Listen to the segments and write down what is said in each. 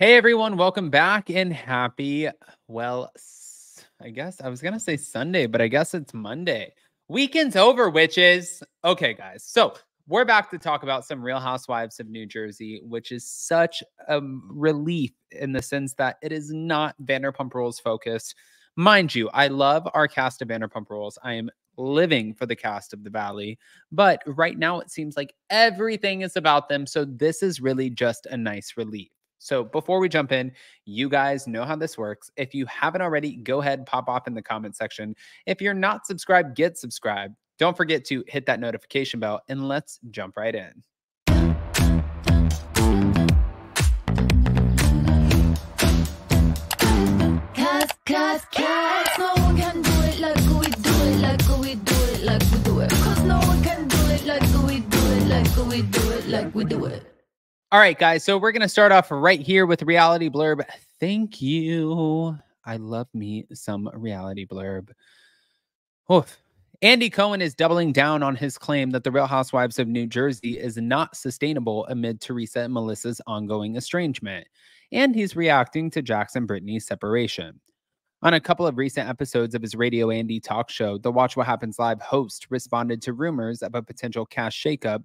Hey everyone, welcome back and happy, well, I guess I was going to say Sunday, but I guess it's Monday. Weekend's over, witches. Okay, guys. So we're back to talk about some Real Housewives of New Jersey, which is such a relief in the sense that it is not Vanderpump Rules focused. Mind you, I love our cast of Vanderpump Rules. I am living for the cast of The Valley. But right now it seems like everything is about them. So this is really just a nice relief. So before we jump in, you guys know how this works. If you haven't already, go ahead, pop off in the comment section. If you're not subscribed, get subscribed. Don't forget to hit that notification bell, and let's jump right in. Cause no one can do it like we do it, like we do it, like we do it. Cause no one can do it like we do it, like we do it, like we do it. All right, guys, so we're going to start off right here with Reality Blurb. Thank you. I love me some Reality Blurb. Oof. Andy Cohen is doubling down on his claim that the Real Housewives of New Jersey is not sustainable amid Teresa and Melissa's ongoing estrangement. And he's reacting to Jackson Brittany's separation. On a couple of recent episodes of his Radio Andy talk show, the Watch What Happens Live host responded to rumors of a potential cast shakeup,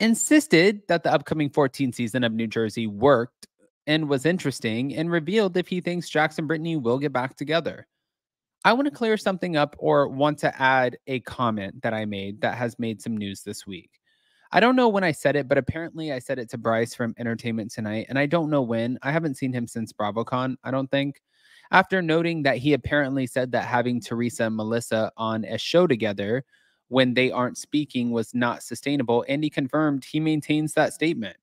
insisted that the upcoming 14th season of New Jersey worked and was interesting, and revealed if he thinks Jackson Brittany will get back together. I want to clear something up, or want to add a comment that I made that has made some news this week. I don't know when I said it, but apparently I said it to Bryce from Entertainment Tonight, and I don't know when. I haven't seen him since BravoCon, I don't think. After noting that he apparently said that having Teresa and Melissa on a show together when they aren't speaking was not sustainable, Andy confirmed he maintains that statement.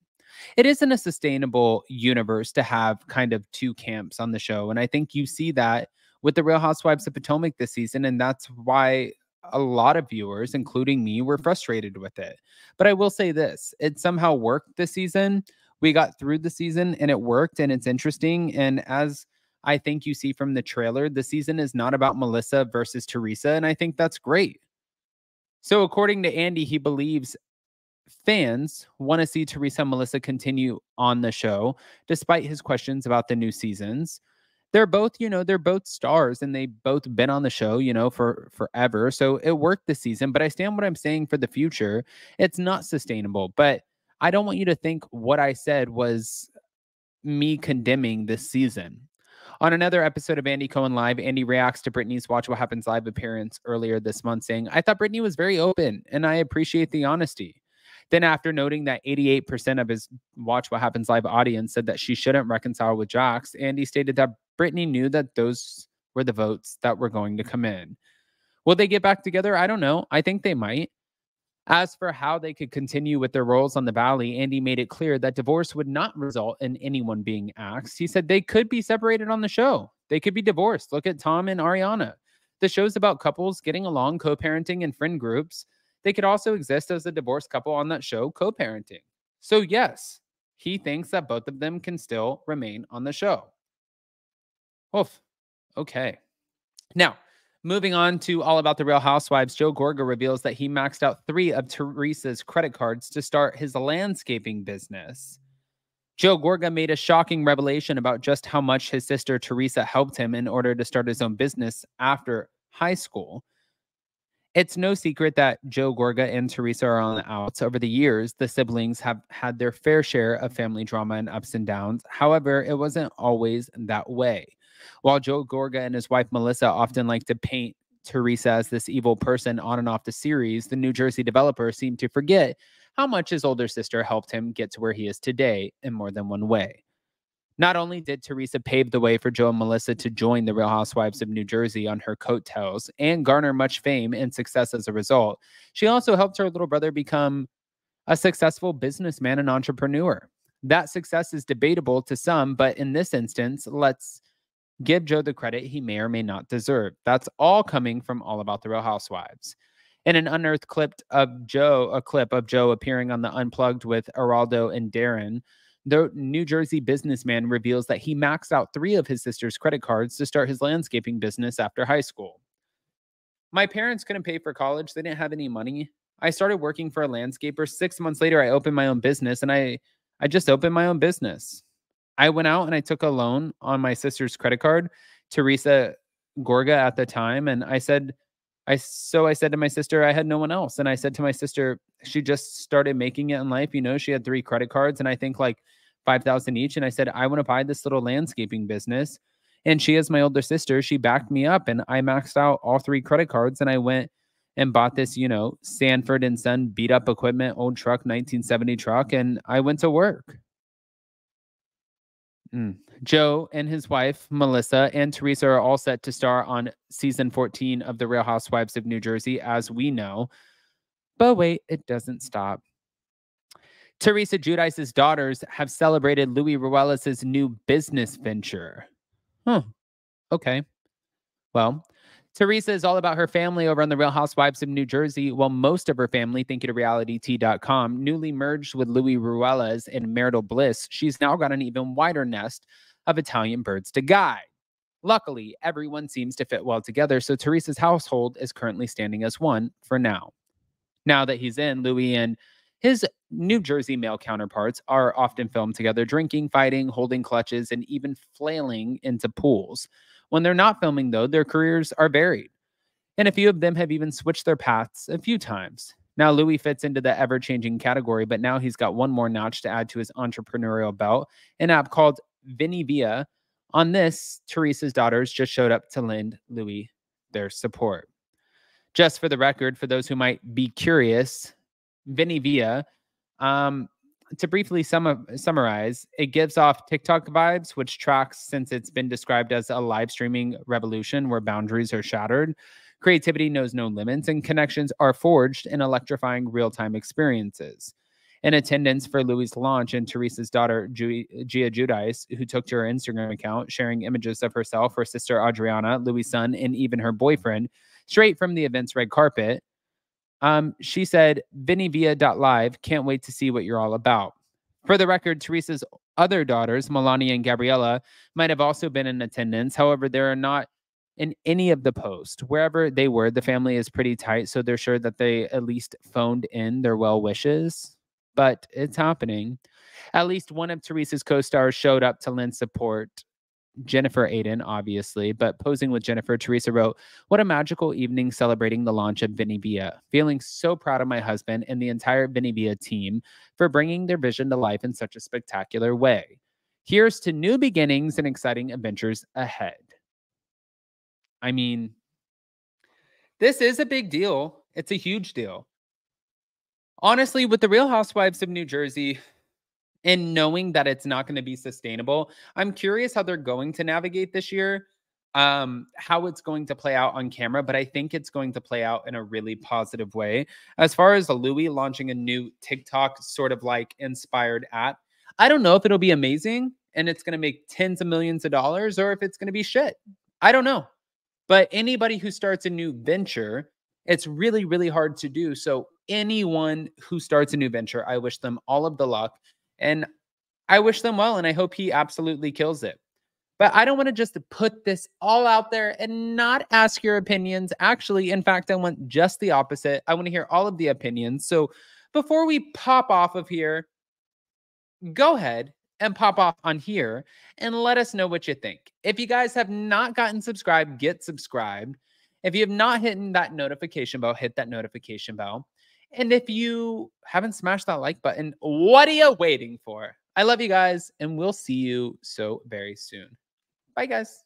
It isn't a sustainable universe to have kind of two camps on the show, and I think you see that with the Real Housewives of Potomac this season, and that's why a lot of viewers, including me, were frustrated with it. But I will say this, it somehow worked this season. We got through the season, and it worked, and it's interesting, and as I think you see from the trailer, the season is not about Melissa versus Teresa, and I think that's great. So according to Andy, he believes fans want to see Teresa and Melissa continue on the show, despite his questions about the new seasons. They're both, you know, they're both stars, and they've both been on the show, you know, for forever. So it worked this season, but I stand what I'm saying for the future. It's not sustainable, but I don't want you to think what I said was me condemning this season. On another episode of Andy Cohen Live, Andy reacts to Brittany's Watch What Happens Live appearance earlier this month, saying, I thought Brittany was very open, and I appreciate the honesty. Then after noting that 88% of his Watch What Happens Live audience said that she shouldn't reconcile with Jax, Andy stated that Brittany knew that those were the votes that were going to come in. Will they get back together? I don't know. I think they might. As for how they could continue with their roles on The Valley, Andy made it clear that divorce would not result in anyone being axed. He said they could be separated on the show. They could be divorced. Look at Tom and Ariana. The show's about couples getting along, co-parenting, and friend groups. They could also exist as a divorced couple on that show, co-parenting. So yes, he thinks that both of them can still remain on the show. Oof. Okay. Now, moving on to All About the Real Housewives, Joe Gorga reveals that he maxed out 3 of Teresa's credit cards to start his landscaping business. Joe Gorga made a shocking revelation about just how much his sister Teresa helped him in order to start his own business after high school. It's no secret that Joe Gorga and Teresa are on the outs. Over the years, the siblings have had their fair share of family drama and ups and downs. However, it wasn't always that way. While Joe Gorga and his wife Melissa often like to paint Teresa as this evil person on and off the series, the New Jersey developer seemed to forget how much his older sister helped him get to where he is today in more than one way. Not only did Teresa pave the way for Joe and Melissa to join the Real Housewives of New Jersey on her coattails and garner much fame and success as a result, she also helped her little brother become a successful businessman and entrepreneur. That success is debatable to some, but in this instance, let's give Joe the credit he may or may not deserve. That's all coming from All About the Real Housewives. In an unearthed clip of Joe, a clip of Joe appearing on the Unplugged with Araldo and Darren, the New Jersey businessman reveals that he maxed out 3 of his sister's credit cards to start his landscaping business after high school. My parents couldn't pay for college. They didn't have any money. I started working for a landscaper. 6 months later, I opened my own business, and I just opened my own business. I went out and I took a loan on my sister's credit card, Teresa Gorga at the time. And I said, so I said to my sister, I had no one else. And I said to my sister, she just started making it in life. You know, she had 3 credit cards and I think like 5,000 each. And I said, I want to buy this little landscaping business. And she is my older sister. She backed me up and I maxed out all 3 credit cards. And I went and bought this, you know, Sanford & Son beat up equipment, old truck, 1970 truck. And I went to work. Joe and his wife, Melissa and Teresa, are all set to star on season 14 of The Real Housewives of New Jersey, as we know. But wait, it doesn't stop. Teresa Giudice's daughters have celebrated Luis Ruelas' new business venture. Huh. Okay. Well, Teresa is all about her family over on The Real Housewives of New Jersey. Well, most of her family, thank you to realityt.com, newly merged with Luis Ruelas and Marital Bliss. She's now got an even wider nest of Italian birds to guide. Luckily, everyone seems to fit well together, so Teresa's household is currently standing as one for now. Now that he's in, Luis and his New Jersey male counterparts are often filmed together drinking, fighting, holding clutches, and even flailing into pools. When they're not filming, though, their careers are varied. And a few of them have even switched their paths a few times. Now, Luis fits into the ever-changing category, but now he's got one more notch to add to his entrepreneurial belt, an app called Vinivia. On this, Teresa's daughters just showed up to lend Luis their support. Just for the record, for those who might be curious, Vinivia, to briefly summarize, it gives off TikTok vibes, which tracks since it's been described as a live streaming revolution where boundaries are shattered, creativity knows no limits, and connections are forged in electrifying real-time experiences. In attendance for Luis' launch and Teresa's daughter, Gia Giudice, who took to her Instagram account, sharing images of herself, her sister Adriana, Luis' son, and even her boyfriend, straight from the event's red carpet. She said, Vinivia.live, can't wait to see what you're all about. For the record, Teresa's other daughters, Melania and Gabriella, might have also been in attendance. However, they are not in any of the posts. Wherever they were, the family is pretty tight, so they're sure that they at least phoned in their well wishes. But it's happening. At least one of Teresa's co-stars showed up to lend support. Jennifer Aydin, obviously, but posing with Jennifer, Teresa wrote, "What a magical evening celebrating the launch of Vinivia. Feeling so proud of my husband and the entire Vinivia team for bringing their vision to life in such a spectacular way. Here's to new beginnings and exciting adventures ahead." I mean, this is a big deal. It's a huge deal. Honestly, with The Real Housewives of New Jersey, and knowing that it's not going to be sustainable, I'm curious how they're going to navigate this year, how it's going to play out on camera, but I think it's going to play out in a really positive way. As far as Luis launching a new TikTok sort of like inspired app, I don't know if it'll be amazing and it's going to make tens of millions of dollars or if it's going to be shit. I don't know. But anybody who starts a new venture, it's really, really hard to do. So anyone who starts a new venture, I wish them all of the luck. And I wish them well, and I hope he absolutely kills it. But I don't want to just put this all out there and not ask your opinions. Actually, in fact, I want just the opposite. I want to hear all of the opinions. So before we pop off of here, go ahead and pop off on here and let us know what you think. If you guys have not gotten subscribed, get subscribed. If you have not hit that notification bell, hit that notification bell. And if you haven't smashed that like button, what are you waiting for? I love you guys, and we'll see you so very soon. Bye, guys.